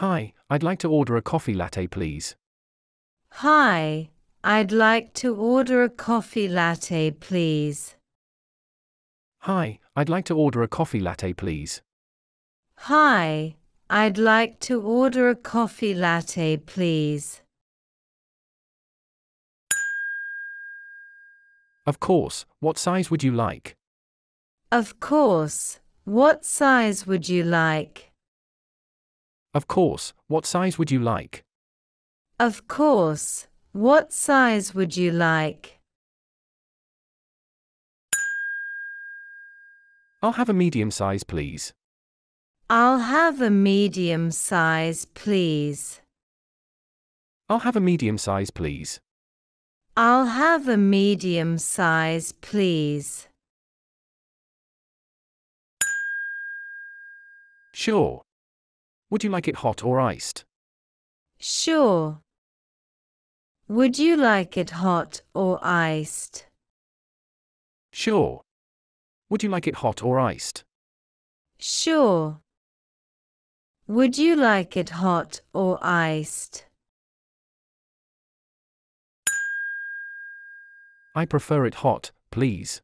Hi, I'd like to order a coffee latte, please. Hi, I'd like to order a coffee latte, please. Hi, I'd like to order a coffee latte, please. Hi, I'd like to order a coffee latte, please. Of course, what size would you like? Of course, what size would you like? Of course, what size would you like? Of course, what size would you like? I'll have a medium size, please. I'll have a medium size, please. I'll have a medium size, please. I'll have a medium size, please. Sure. Would you like it hot or iced? Sure. Would you like it hot or iced? Sure. Would you like it hot or iced? Sure. Would you like it hot or iced? I prefer it hot, please.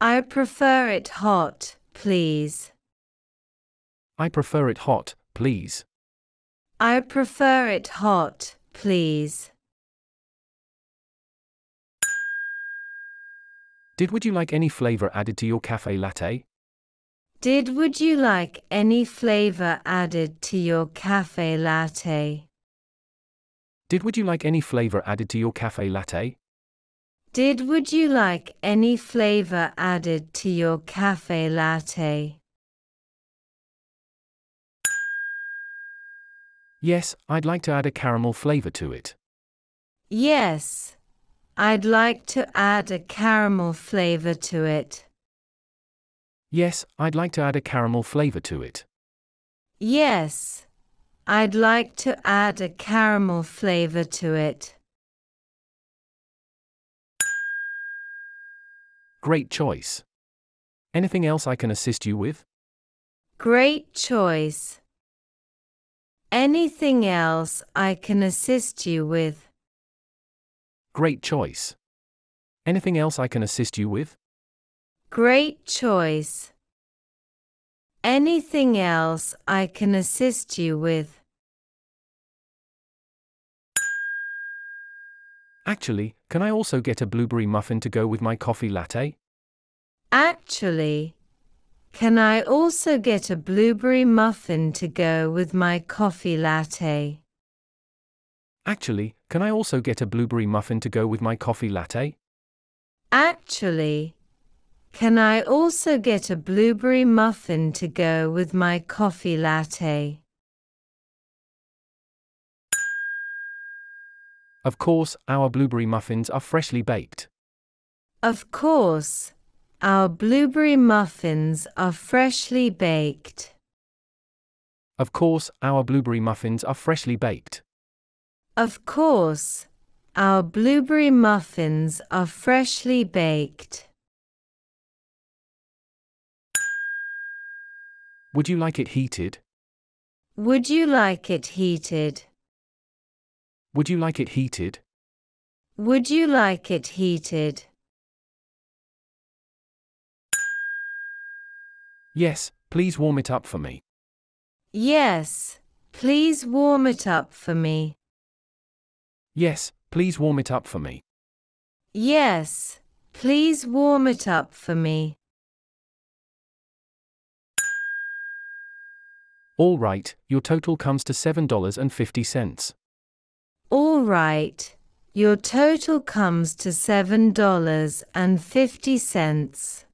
I prefer it hot, please. I prefer it hot, please. I prefer it hot, please. Would you like any flavor added to your cafe latte? Would you like any flavor added to your cafe latte? Would you like any flavor added to your cafe latte? Would you like any flavor added to your cafe latte? Yes, I'd like to add a caramel flavor to it. Yes, I'd like to add a caramel flavor to it. Yes, I'd like to add a caramel flavor to it. Yes, I'd like to add a caramel flavor to it. Great choice. Anything else I can assist you with? Great choice. Anything else I can assist you with? Great choice. Anything else I can assist you with? Great choice. Anything else I can assist you with? Actually, can I also get a blueberry muffin to go with my coffee latte? Actually, can I also get a blueberry muffin to go with my coffee latte? Actually, can I also get a blueberry muffin to go with my coffee latte? Actually, can I also get a blueberry muffin to go with my coffee latte? Of course, our blueberry muffins are freshly baked. Of course, our blueberry muffins are freshly baked. Of course, our blueberry muffins are freshly baked. Of course, our blueberry muffins are freshly baked. Would you like it heated? Would you like it heated? Would you like it heated? Would you like it heated? Yes, please warm it up for me. Yes, please warm it up for me. Yes, please warm it up for me. Yes, please warm it up for me. All right, your total comes to $7.50. All right, your total comes to $7.50.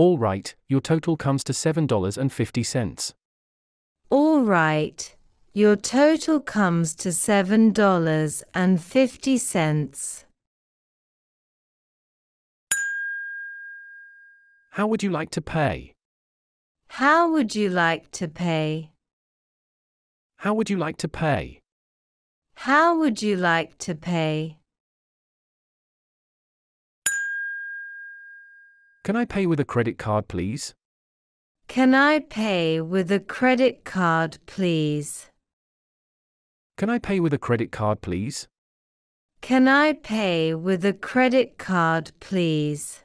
All right, your total comes to $7.50. All right, your total comes to $7.50. How would you like to pay? How would you like to pay? How would you like to pay? How would you like to pay? Can I pay with a credit card, please? Can I pay with a credit card, please? Can I pay with a credit card, please? Can I pay with a credit card, please?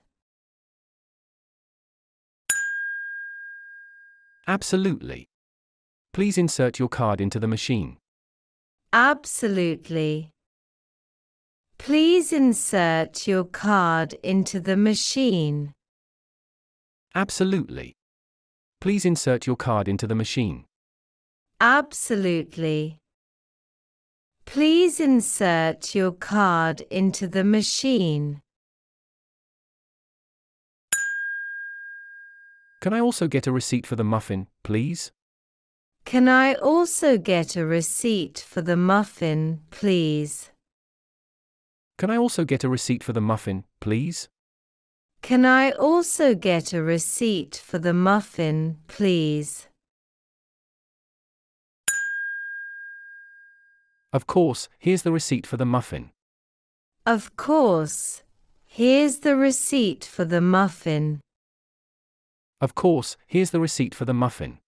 Absolutely. Please insert your card into the machine. Absolutely. Please insert your card into the machine. Absolutely. Please insert your card into the machine. Absolutely. Please insert your card into the machine. Can I also get a receipt for the muffin, please? Can I also get a receipt for the muffin, please? Can I also get a receipt for the muffin, please? Can I also get a receipt for the muffin, please? Of course, here's the receipt for the muffin. Of course, here's the receipt for the muffin. Of course, here's the receipt for the muffin.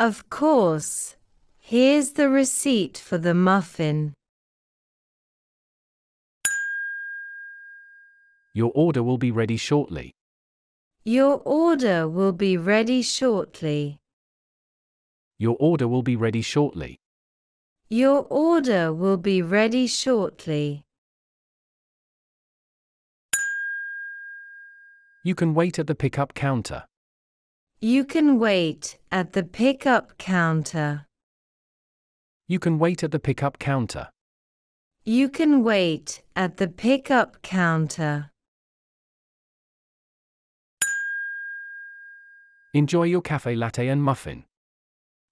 Of course, here's the receipt for the muffin. Your order will be ready shortly. Your order will be ready shortly. Your order will be ready shortly. Your order will be ready shortly. You can wait at the pickup counter. You can wait at the pickup counter. You can wait at the pickup counter. You can wait at the pickup counter. Enjoy your cafe latte and muffin.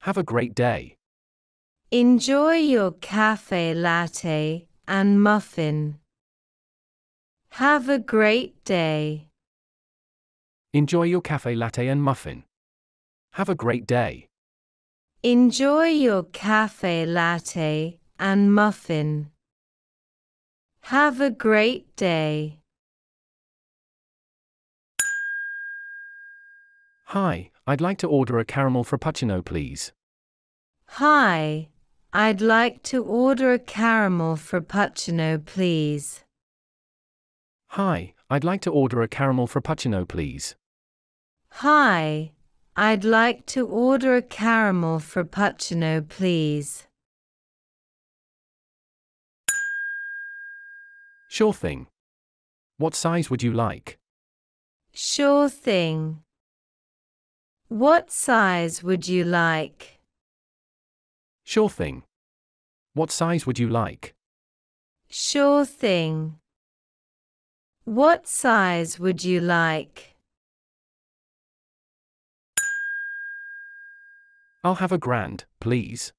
Have a great day. Enjoy your cafe latte and muffin. Have a great day. Enjoy your cafe latte and muffin. Have a great day. Enjoy your cafe latte and muffin. Have a great day. Hi, I'd like to order a caramel frappuccino, please. Hi, I'd like to order a caramel frappuccino, please. Hi, I'd like to order a caramel frappuccino, please. Hi, I'd like to order a caramel frappuccino, please. Sure thing. What size would you like? Sure thing. What size would you like? Sure thing. What size would you like? Sure thing. What size would you like? I'll have a grand, please.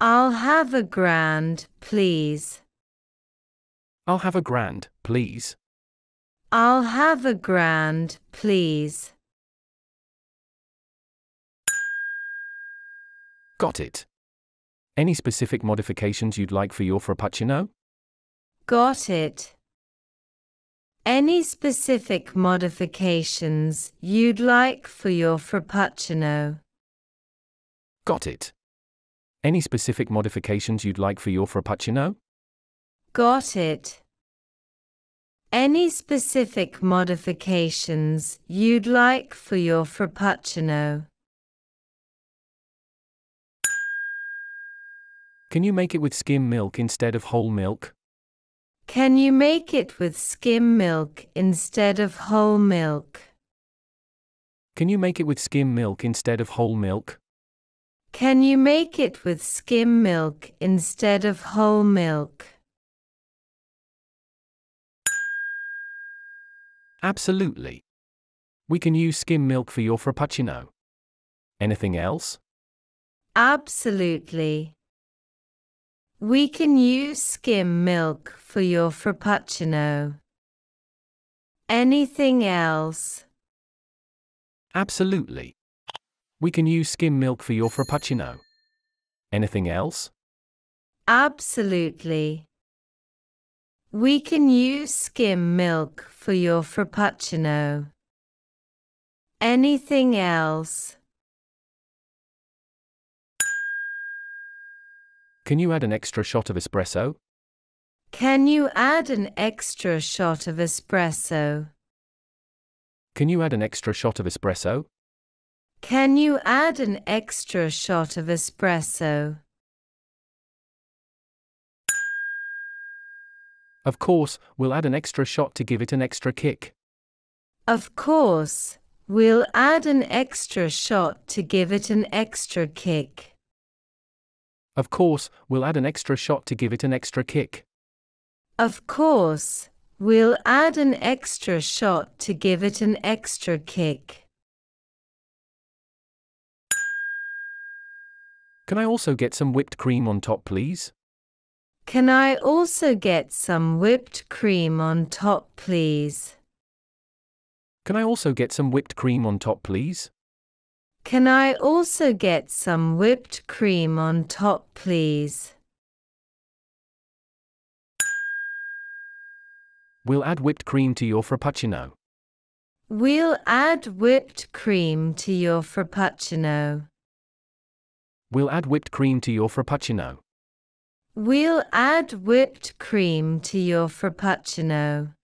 I'll have a grand, please. I'll have a grand, please. I'll have a grand, please. Got it. Any specific modifications you'd like for your frappuccino? Got it. Any specific modifications you'd like for your frappuccino? Got it. Any specific modifications you'd like for your frappuccino? Got it. Any specific modifications you'd like for your frappuccino? Can you make it with skim milk instead of whole milk? Can you make it with skim milk instead of whole milk? Can you make it with skim milk instead of whole milk? Can you make it with skim milk instead of whole milk? Absolutely. We can use skim milk for your frappuccino. Anything else? Absolutely. We can use skim milk for your frappuccino. Anything else? Absolutely. We can use skim milk for your frappuccino. Anything else? Absolutely. We can use skim milk for your frappuccino. Anything else? Can you add an extra shot of espresso? Can you add an extra shot of espresso? Can you add an extra shot of espresso? Can you add an extra shot of espresso? Of course, we'll add an extra shot to give it an extra kick. Of course, we'll add an extra shot to give it an extra kick. Of course, we'll add an extra shot to give it an extra kick. Of course, we'll add an extra shot to give it an extra kick. Can I also get some whipped cream on top, please? Can I also get some whipped cream on top, please? Can I also get some whipped cream on top, please? Can I also get some whipped cream on top, please? We'll add whipped cream to your frappuccino. We'll add whipped cream to your frappuccino. We'll add whipped cream to your frappuccino. We'll add whipped cream to your frappuccino.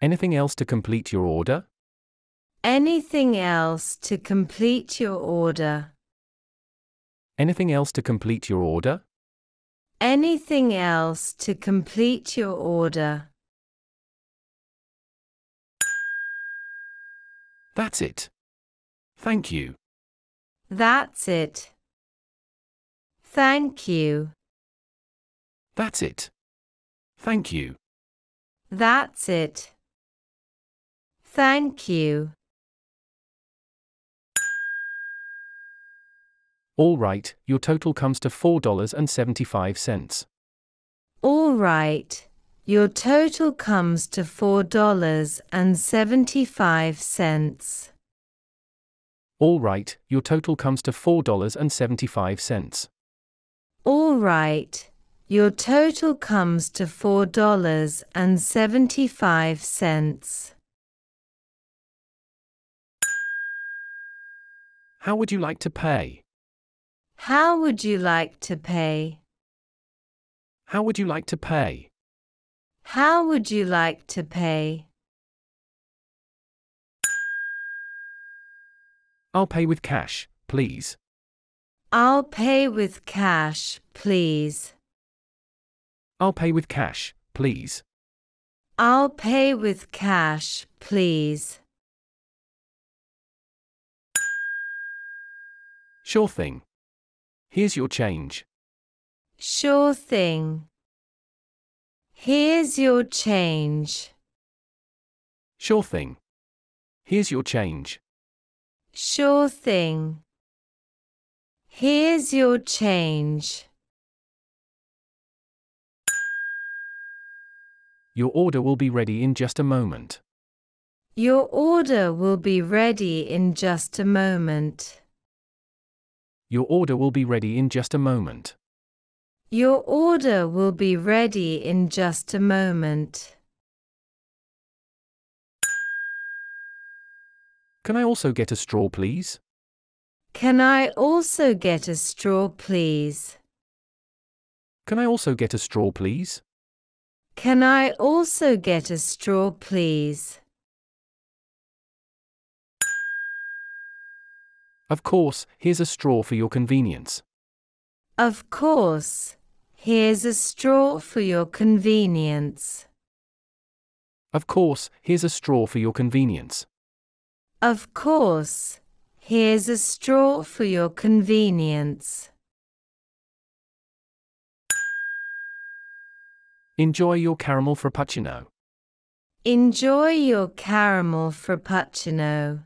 Anything else to complete your order? Anything else to complete your order? Anything else to complete your order? Anything else to complete your order? That's it. Thank you. That's it. Thank you. That's it. Thank you. That's it. Thank you. All right, your total comes to $4.75. All right, your total comes to $4.75. All right, your total comes to $4.75. All right, your total comes to $4.75. How would you like to pay? How would you like to pay? How would you like to pay? How would you like to pay? I'll pay with cash, please. I'll pay with cash, please. I'll pay with cash, please. I'll pay with cash, please. Sure thing. Here's your change. Sure thing. Here's your change. Sure thing. Here's your change. Sure thing. Here's your change. Your order will be ready in just a moment. Your order will be ready in just a moment. Your order will be ready in just a moment. Your order will be ready in just a moment. Can I also get a straw, please? Can I also get a straw, please? Can I also get a straw, please? Can I also get a straw, please? Of course, here's a straw for your convenience. Of course, here's a straw for your convenience. Of course, here's a straw for your convenience. Of course, here's a straw for your convenience. Enjoy your caramel frappuccino. Enjoy your caramel frappuccino.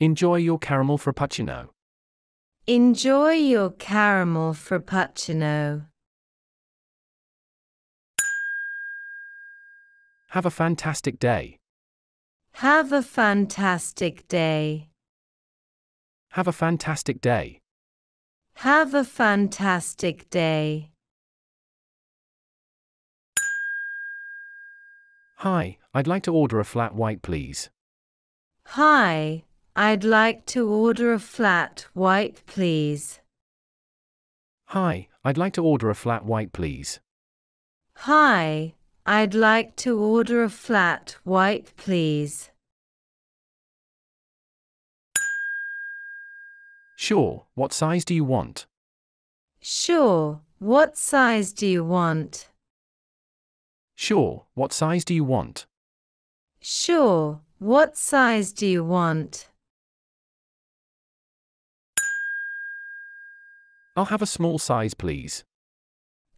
Enjoy your caramel frappuccino. Enjoy your caramel frappuccino. Have a fantastic day. Have a fantastic day. Have a fantastic day. Have a fantastic day. Hi, I'd like to order a flat white, please. Hi, I'd like to order a flat white, please. Hi, I'd like to order a flat white, please. Hi, I'd like to order a flat white, please. Sure, what size do you want? Sure, what size do you want? Sure, what size do you want? Sure, what size do you want? I'll have a small size, please.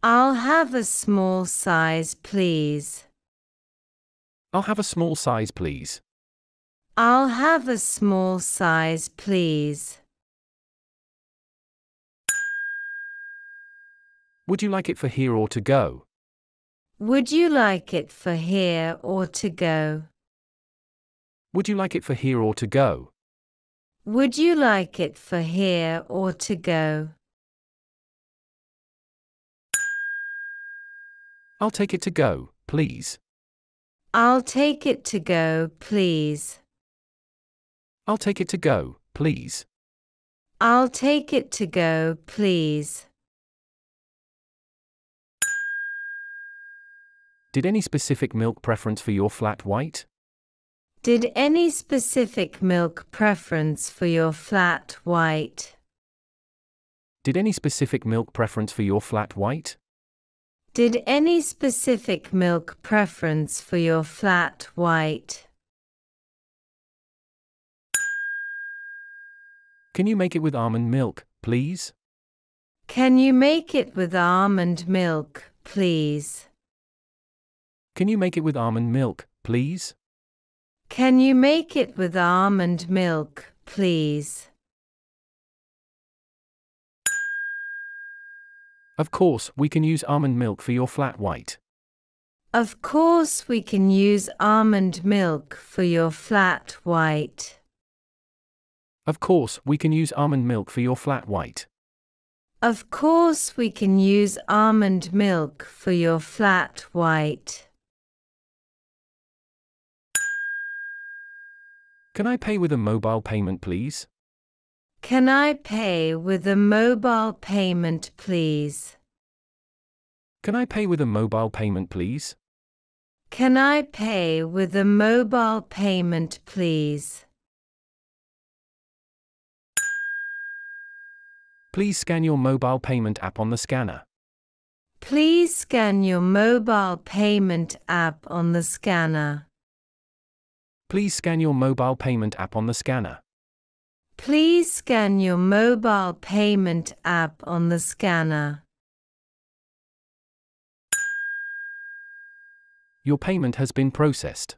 I'll have a small size, please. I'll have a small size, please. I'll have a small size, please. Would you like it for here or to go? Would you like it for here or to go? Would you like it for here or to go? Would you like it for here or to go? I'll take it to go, please. I'll take it to go, please. I'll take it to go, please. I'll take it to go, please. Did any specific milk preference for your flat white? Did any specific milk preference for your flat white? Did any specific milk preference for your flat white? Did any specific milk preference for your flat white? Can you make it with almond milk, please? Can you make it with almond milk, please? Can you make it with almond milk, please? Can you make it with almond milk, please? Of course, we can use almond milk for your flat white. Of course, we can use almond milk for your flat white. Of course, we can use almond milk for your flat white. Of course, we can use almond milk for your flat white. Can I pay with a mobile payment, please? Can I pay with a mobile payment, please? Can I pay with a mobile payment, please? Can I pay with a mobile payment, please? Please scan your mobile payment app on the scanner. Please scan your mobile payment app on the scanner. Please scan your mobile payment app on the scanner. Please scan your mobile payment app on the scanner. Your payment has been processed.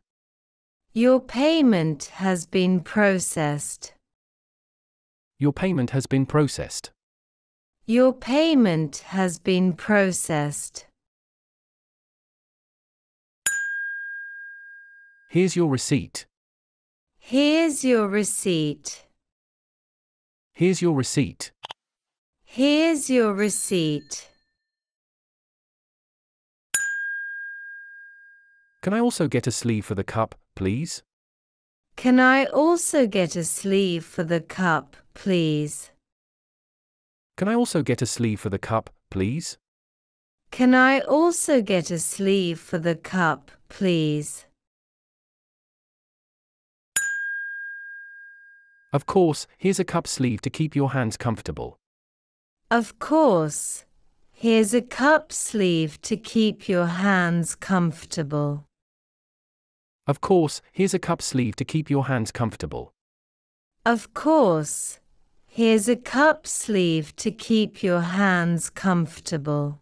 Your payment has been processed. Your payment has been processed. Your payment has been processed. Here's your receipt. Here's your receipt. Here's your receipt. Here's your receipt. Can I also get a sleeve for the cup, please? Can I also get a sleeve for the cup, please? Can I also get a sleeve for the cup, please? Can I also get a sleeve for the cup, please? Of course, here's a cup sleeve to keep your hands comfortable. Of course, here's a cup sleeve to keep your hands comfortable. Of course, here's a cup sleeve to keep your hands comfortable. Of course, here's a cup sleeve to keep your hands comfortable.